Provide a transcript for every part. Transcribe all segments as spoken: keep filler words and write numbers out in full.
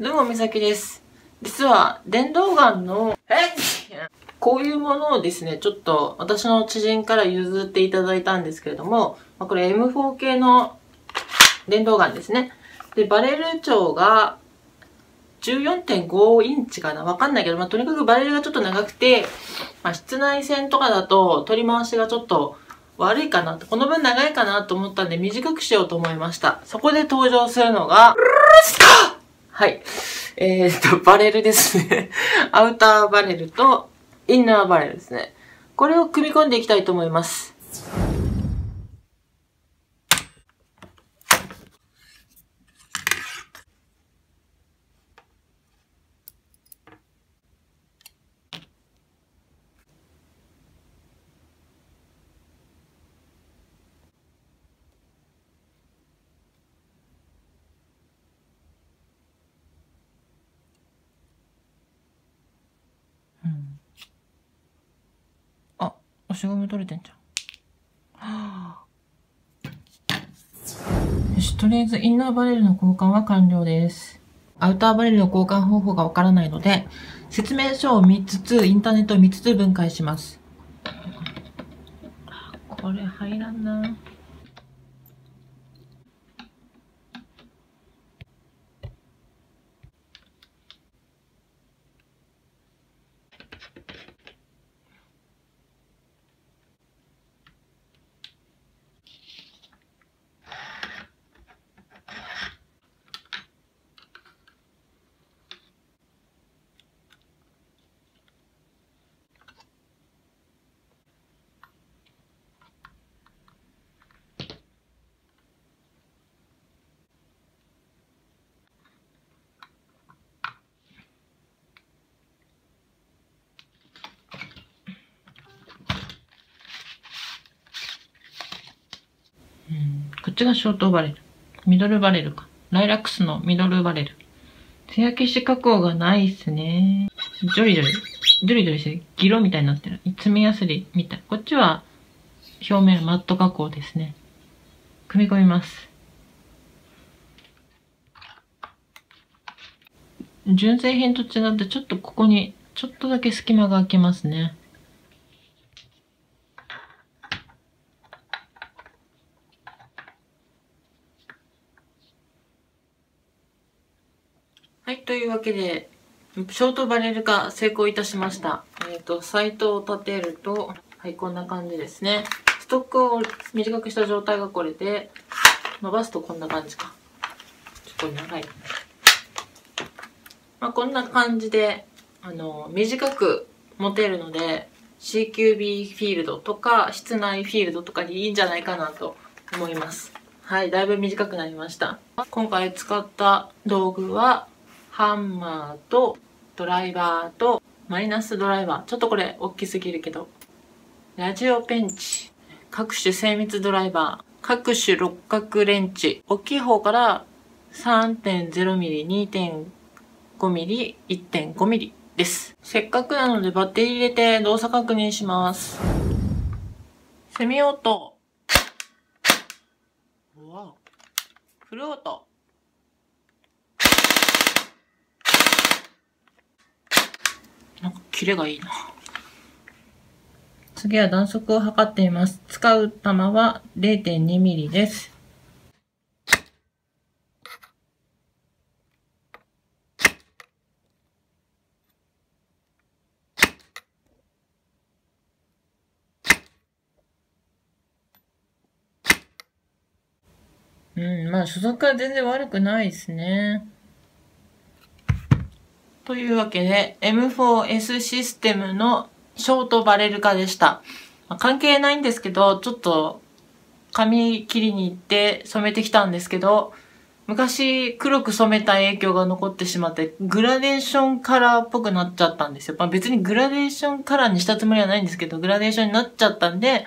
どうも、みさきです。実は、電動ガンの、こういうものをですね、ちょっと私の知人から譲っていただいたんですけれども、これ エムフォー 系の電動ガンですね。で、バレル長が じゅうよんてんご インチかなわかんないけど、まあ、とにかくバレルがちょっと長くて、まあ、室内線とかだと取り回しがちょっと悪いかなと、この分長いかなと思ったんで短くしようと思いました。そこで登場するのが、はい。えー、っと、バレルですね。アウターバレルとインナーバレルですね。これを組み込んでいきたいと思います。押しゴム取れてんじゃん。はあ、よし、とりあえずインナーバレルの交換は完了です。アウターバレルの交換方法がわからないので、説明書を見つつ、インターネットを見つつ分解します。これ入らんな。こっちがショートバレル。ミドルバレルか。ライラックスのミドルバレル。つや消し加工がないっすね。ジョリジョリ。ジョリジョリして、ギロみたいになってる。爪やすりみたい。こっちは、表面マット加工ですね。組み込みます。純正品と違って、ちょっとここに、ちょっとだけ隙間が空きますね。はい、というわけで、ショートバレル化成功いたしました。えっと、サイトを立てると、はい、こんな感じですね。ストックを短くした状態がこれで、伸ばすとこんな感じか。ちょっと長い。まあ、こんな感じで、あの、短く持てるので、シーキュービー フィールドとか、室内フィールドとかにいいんじゃないかなと思います。はい、だいぶ短くなりました。今回使った道具は、ハンマーとドライバーとマイナスドライバー。ちょっとこれ大きすぎるけど。ラジオペンチ。各種精密ドライバー。各種六角レンチ。大きい方から さんてんゼロミリ、にてんごミリ、いってんごミリです。せっかくなのでバッテリー入れて動作確認します。セミ音。フル音。なんかキレがいいな。次は弾速を測っています。使う弾は れいてんにミリ です。うん、まあ初速は全然悪くないですね。というわけで エムフォーエス システムのショートバレル化でした。まあ、関係ないんですけど、ちょっと髪切りに行って染めてきたんですけど、昔黒く染めた影響が残ってしまってグラデーションカラーっぽくなっちゃったんですよ。まあ、別にグラデーションカラーにしたつもりはないんですけど、グラデーションになっちゃったんで、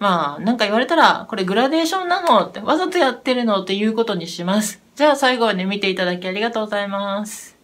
まあなんか言われたらこれグラデーションなのってわざとやってるのっていうことにします。じゃあ最後まで見ていただきありがとうございます。